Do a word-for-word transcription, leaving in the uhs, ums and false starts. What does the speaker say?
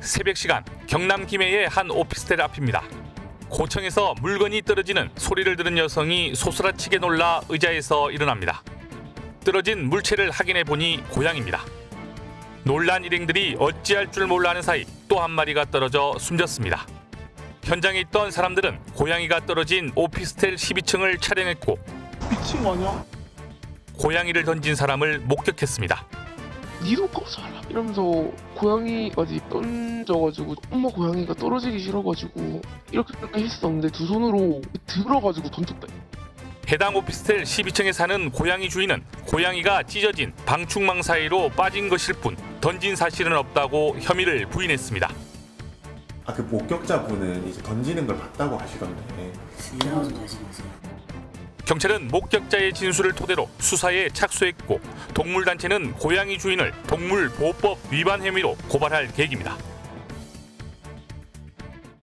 새벽 시간 경남 김해의 한 오피스텔 앞입니다. 고층에서 물건이 떨어지는 소리를 들은 여성이 소스라치게 놀라 의자에서 일어납니다. 떨어진 물체를 확인해 보니 고양이입니다. 놀란 일행들이 어찌할 줄 몰라 하는 사이 또 한 마리가 떨어져 숨졌습니다. 현장에 있던 사람들은 고양이가 떨어진 오피스텔 십이 층을 촬영했고 미친 거 아니야? 고양이를 던진 사람을 목격했습니다. 니로커 사람 이러면서 고양이까지 던져가지고 엄마 고양이가 떨어지기 싫어가지고 이렇게 했었는데 두 손으로 들어가지고 던졌다. 해당 오피스텔 십이 층에 사는 고양이 주인은 고양이가 찢어진 방충망 사이로 빠진 것일 뿐 던진 사실은 없다고 혐의를 부인했습니다. 아, 그 목격자분은 이제 던지는 걸 봤다고 하시던데. 경찰은 목격자의 진술을 토대로 수사에 착수했고 동물단체는 고양이 주인을 동물보호법 위반 혐의로 고발할 계획입니다.